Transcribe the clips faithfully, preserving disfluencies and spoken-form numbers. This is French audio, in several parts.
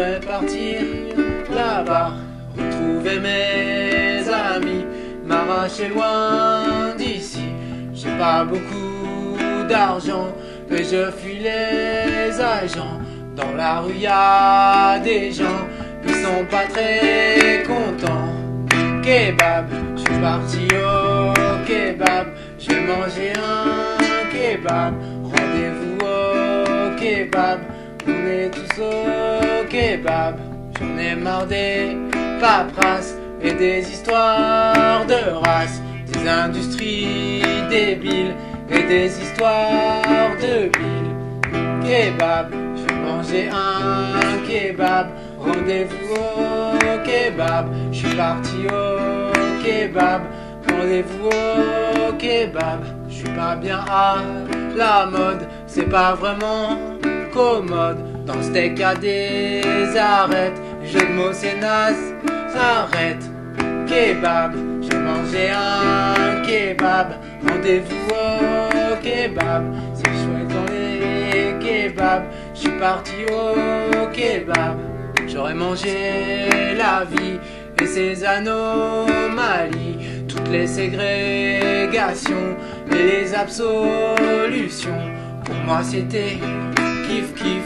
voudrais partir là-bas, retrouver mes amis. M'arracher loin d'ici, j'ai pas beaucoup d'argent, mais je fuis les agents. Dans la rue y'a des gens qui sont pas très contents. Kebab, je suis parti au kebab, je vais manger un kebab. Rendez-vous au kebab, on est tous au kebab. J'en ai marre des paperasses et des histoires de race, des industries débiles et des histoires de billes. Kebab, je vais manger un kebab. Rendez-vous au kebab, je suis parti au kebab. Rendez-vous au kebab, je suis pas bien à la mode, c'est pas vraiment commode. Dans le steak y'a des arêtes, jeu de mots c'est naze, arrête. Kebab, je mangeais un kebab. Rendez-vous au kebab, c'est chouette dans les kebabs. Je suis parti au kebab. J'aurais mangé la vie et ses anomalies, toutes les ségrégations et les absolutions. Pour moi c'était kiff kiff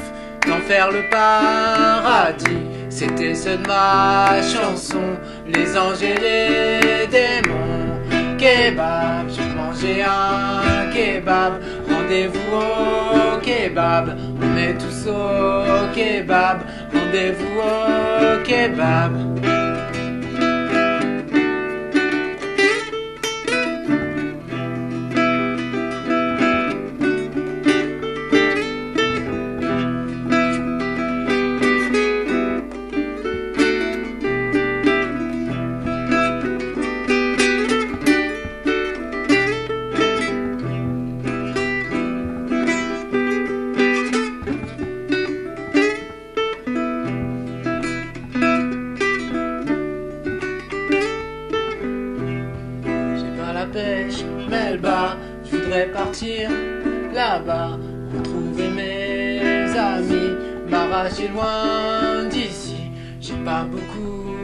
d'en faire le paradis. C'était ceux de ma chanson, les anges et les démons. Kebab, je mangeais un kebab. Rendez-vous au kebab, on est tous au kebab. Rendez-vous au kebab. Melba, je voudrais partir là-bas, retrouver mes amis, m'arracher loin d'ici. J'ai pas beaucoup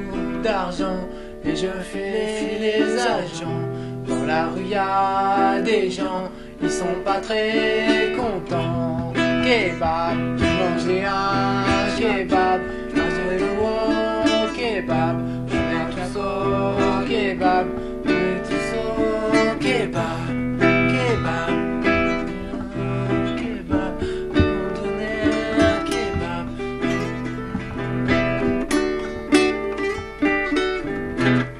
d'argent et je fais les agents. Dans la rue y'a des gens, ils sont pas très contents. Kebab, je mangeais un kebab, un gros kebab, on est tous au kebab. Thank you.